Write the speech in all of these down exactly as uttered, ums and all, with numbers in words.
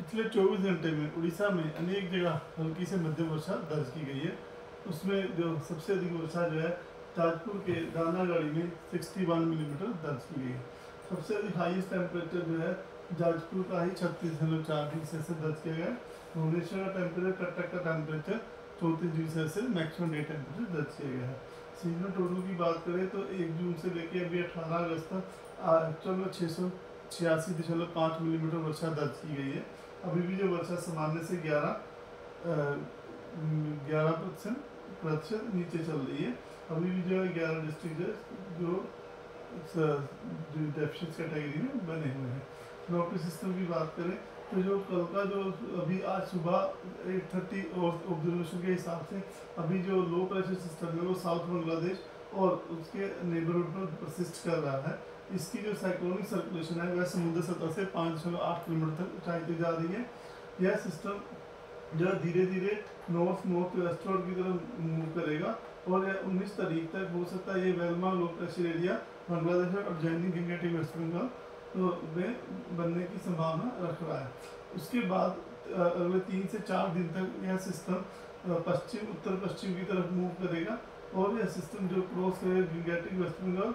पिछले चौबीस घंटे में उड़ीसा में अनेक जगह हल्की से मध्यम वर्षा दर्ज की गई है। उसमें जो सबसे अधिक वर्षा जो है जाजपुर के दानागढ़ी में इकसठ मिलीमीटर दर्ज की गई है। सबसे अधिक हाईएस्ट टेम्परेचर जो है जाजपुर का ही छत्तीस दशमलव चार डिग्री सेल्सियस दर्ज किया गया। भुवनेश्वर का टेम्परेचर, कटक का टेम्परेचर चौंतीस degree Celsius maximum day temperature दर्ज किया गया है। सीजनल टोटल की बात करें तो एक जून से लेकर अभी अठारह अगस्त तक चलो छः सौ छियासी दशमलव पाँच मिलीमीटर वर्षा दर्ज की गई है। अभी भी जो वर्षा सामान्य से ग्यारह ग्यारह परसेंट प्रतिशत नीचे चल रही है। अभी भी जो है ग्यारह डिस्ट्रिक्ट जो डेफिसिट कैटेगरी में बने हुए हैं। नौकरी सिस्टम की बात करें तो जो कल का जो अभी आज सुबह एट थर्टी ऑब्जर्वेशन के हिसाब से अभी जो लो प्रेशर सिस्टम है वो साउथ बांग्लादेश और उसके नेबरहुड में परसिस्ट कर रहा है। इसकी जो साइक्लोनिक सर्कुलेशन है वह समुद्र सतह से पाँच दशमलव आठ किलोमीटर तक ऊंचाई तक जा रही है। यह सिस्टम जो धीरे धीरे नॉर्थ नॉर्थ वेस्टवर्ड की तरफ मूव करेगा और यह उन्नीस तारीख तक हो सकता है ये वेलमा लो प्रेशर एरिया बांग्लादेश और गंजन की वेस्ट बंगाल में बनने की संभावना रख रहा है। उसके बाद अगले तीन से चार दिन तक यह सिस्टम पश्चिम उत्तर पश्चिम की तरफ मूव करेगा और यह सिस्टम जो क्रॉस करेगा गंगेटिक वेस्ट बंगाल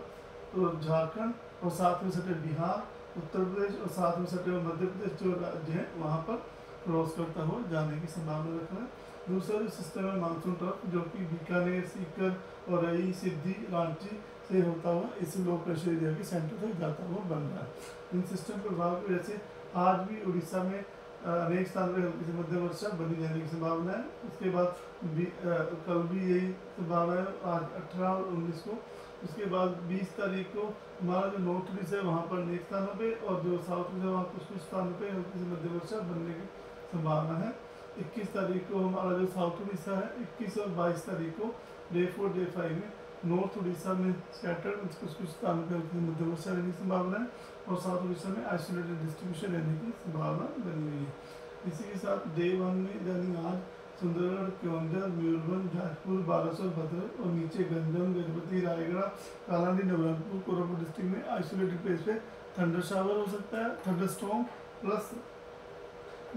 और झारखंड और साथ में सटे बिहार उत्तर प्रदेश और साथ में सटे मध्य प्रदेश जो राज्य हैं वहाँ पर क्रॉस करता हुआ जाने की संभावना रखना है। दूसरा जो सिस्टम है मानसून ट्रफ जो कि बीकानेर सीकर और रई सिद्धि रांची से होता हुआ इस लो प्रेशर एरिया के सेंटर तक जाता हुआ बन रहा है। इन सिस्टम प्रभाव की वजह से आज भी उड़ीसा में अनेक स्थान पर हल्की से मध्यम वर्षा बनी जाने की संभावना है। उसके बाद भी आ, कल भी यही संभावना है आज अठारह और उन्नीस को। उसके बाद बीस तारीख को हमारा जो नॉर्थ ईस्ट है वहाँ पर अनेक स्थानों पर और जो साउथ ईस्ट है वहाँ कुछ कुछ स्थानों पर हल्की से मध्यम वर्षा बनने की संभावना है। इक्कीस तारीख को हमारा जो साउथ उड़ीसा है इक्कीस और बाईस तारीख को डे फोर डे फाइव में नॉर्थ उड़ीसा में स्कैटर्ड कुछ कुछ स्थानों पर हल्की मध्यम वर्षा रहने की संभावना है और साउथ उड़ीसा में आइसोलेटेड डिस्ट्रीब्यूशन रहने की संभावना बनी हुई है। इसी के साथ डे वन में यानी आज सुंदरगढ़ गंजन मयूरभ जाजपुर बालासोर भद्रक और नीचे गंजन गजपति रायगढ़ कालांदी नवरंग कोरापुर डिस्ट्रिक्ट में आइसोलेटेड प्लेस पे थंडर शावर हो सकता है, thunder storm plus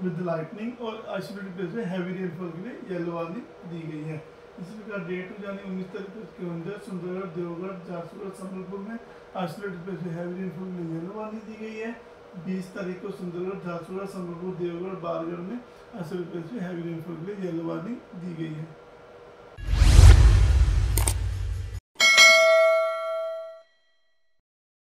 with lightning और आइसोलेटेड प्लेस पे हैवी रेनफॉल के लिए येलो वार्निंग दी गई है। इसी प्रकार डे टू यानी उन्नीस तारीख तक केवंजर सुंदरगढ़ देवगढ़ झारसूगढ़ सम्बलपुर में आइसोलेटेड प्लेस में हैवी रेनफॉल में येलो वार्निंग दी गई है। बीस तारीख को सुंदरगढ़ झारसूगढ़ सम्बलपुर देवगढ़ बारगढ़ में आइसोलेटेड प्लेस में हैवी रेनफॉल के लिए येलो वार्निंग दी गई है।